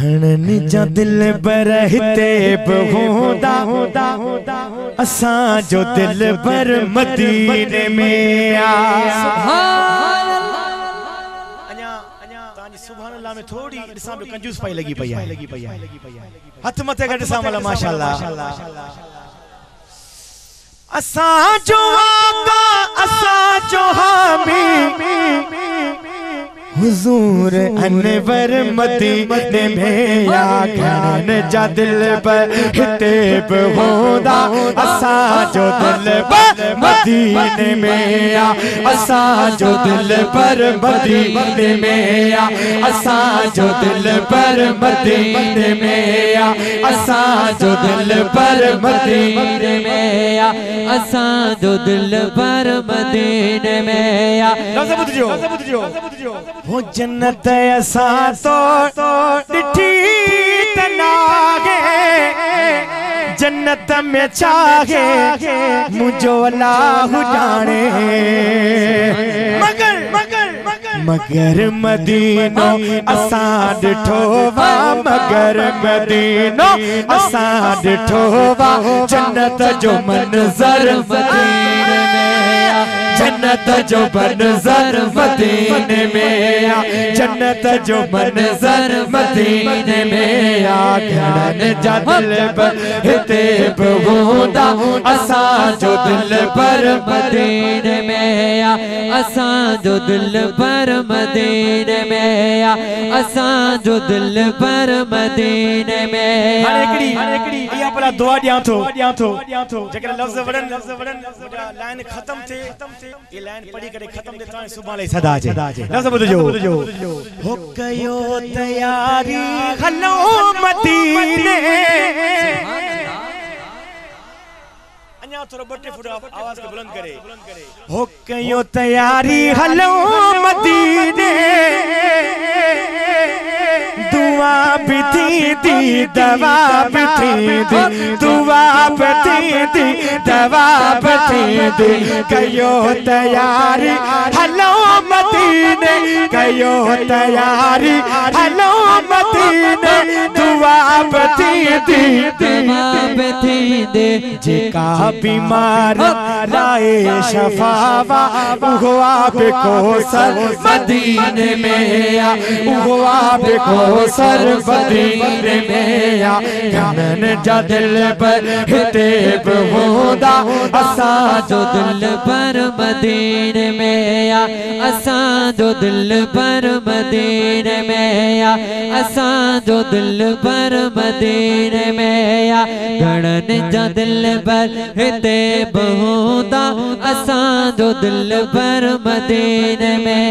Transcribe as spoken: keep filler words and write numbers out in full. घणन जा दिल बरहते बहुदा होदा होदा असां जो दिल बर मदीने में आ। सुभान अल्लाह। अन्या अन्या तानी सुभान अल्लाह में थोड़ी इंसान में कंजूस पाई लगी पई है, लगी पई है। हाथ मथे गड सामला माशाल्लाह। असां जो आका असां जो हामी हुजूर अनवर मदीने में आ। घणन जा दिल बरहते बहुदा असां जो दिल बर मदीने में आ। असां जो दिल बर मदीने में आ। असां जो दिल बर मदीने में आ। असां जो दिल बर मदीने में आ। असां जो दिल बर मदीने में आ। हो जन्नत असा तो डिठी तनागे जन्नत में चाहे मुझो अल्लाह जाने मगर मगर मगर मदीनो असां ॾिठो वा। मगर मदीनो असां ॾिठो वा। जन्नत जो मंज़र मदीने में आ। जन्नत जो मंज़र मदीने में आ। जन्नत जो मंज़र मदीने में आ। घणन जा दिल बरहते बहुदा असां जो दिल बर मदीने में आ। असां जो दिल बर मदीने में आ। असां जो दिल बर मदीने में आ। एकड़ी एकड़ी या भला दुआ दिया थो दिया थो जकर लफ्ज वडन लफ्ज वडन लाइन खत्म थे ये लाइन पढ़ी करे खत्म देता है सुभान अल्लाह सदा जे लफ्ज बुझो। हो कयो तैयारी हलो मदीने अन्या थोड़ा बटे फुट आवाज को बुलंद करे। हो कयो तैयारी हलो मदीने दुआ भी थी दी दवा भी थी दी दुआ भी थी दी दवा भी थी दी। कयो तैयारी हलो मदीने कयो तैयारी हलो मदीने दुआ भी थी दी दवा भी थी दी। जेका बीमार लाए शफावा उहो आप को सर मदीने में आ। उहो आप को सर मदीने में आ। घणन जा दिल बरहते बहुदा असां जो दिल बर मदीने में आ। असां जो दिल बर मदीने में आ। असां जो दिल बर मदीने में आ। घणन जा दिल बरहते बहुदा असां जो दिल बर मदीने में